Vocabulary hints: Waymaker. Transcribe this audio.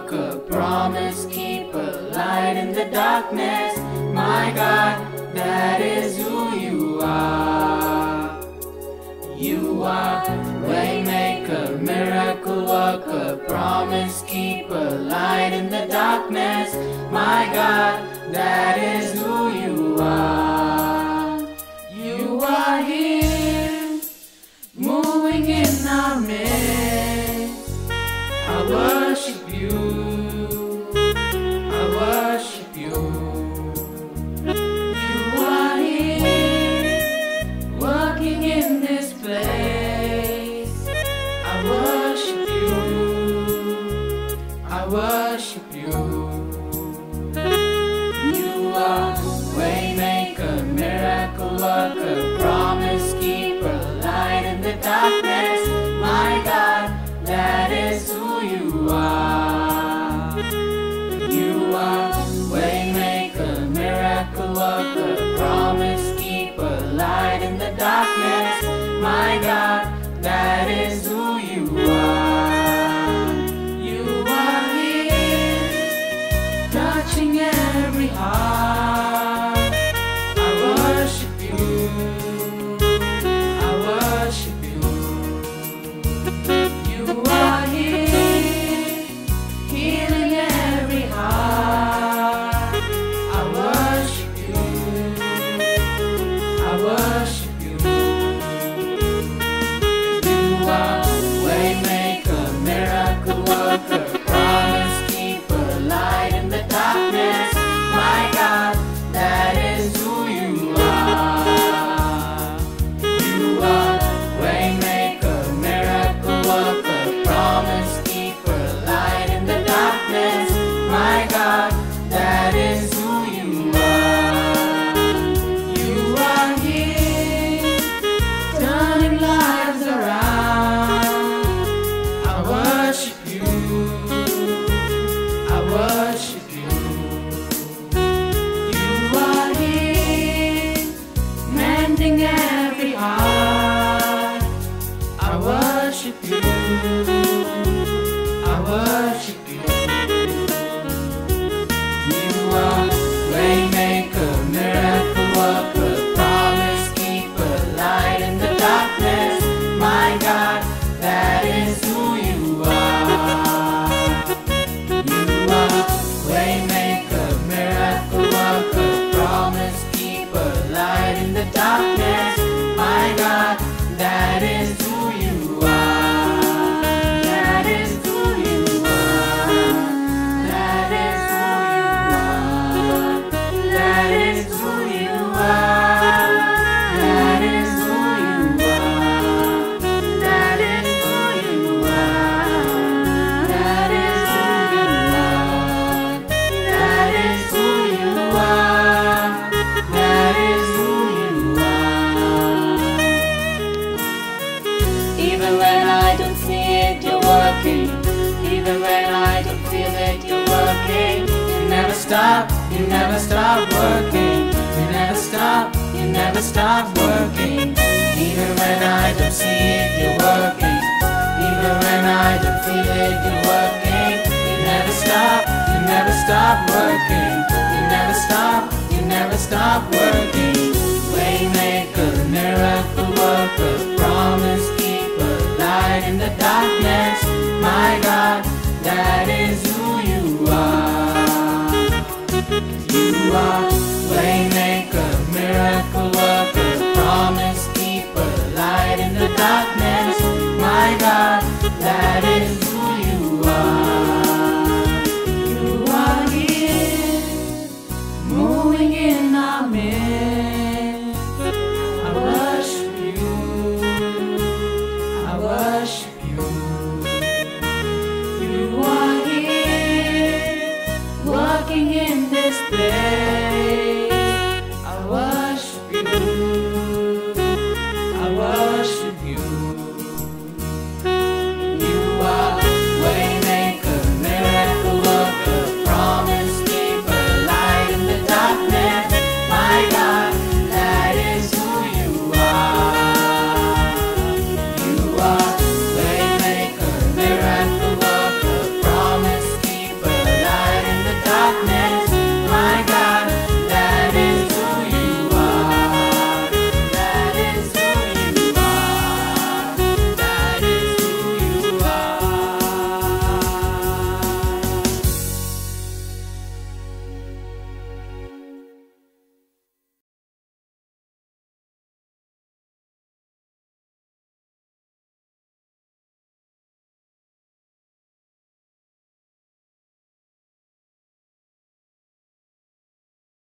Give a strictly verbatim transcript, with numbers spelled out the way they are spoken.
rock, a promise keeper, light in the darkness. My God, that is who you are. You are Waymaker, miracle worker, promise keeper, light in the darkness. My God, that is who you are. You are here, moving in our midst. I worship you, I worship you. I worship you. You are Waymaker, miracle worker, promise keeper, light in the darkness. My God, that is who you are. You are Waymaker, miracle worker, promise keeper, light in the darkness. My God, that is who you are. Touching every heart, I worship you, I worship you. You are here, healing every heart, I worship you, I worship you. You are Waymaker, miracle worker, promise keeper, light in the dark. Every heart, I worship you, I worship you. You are Waymaker, miracle worker, promise keeper, light in the darkness. My God, that is who you are. You are Waymaker, miracle worker, promise keeper, light in the darkness. That is who you are, that is who you are, that is who you are, that is who you are, that is who you are, that is who you are, that is who you are, that is who you are, that is who. Even when I don't see it, you're working. Even when I don't feel it, you're working. You never stop, you never stop working. You never stop, you never stop working. Even when I don't see it, you're working. Even when I don't feel it, you're working. You never stop, you never stop working. You never stop, you never stop working. Waymaker, miracle worker.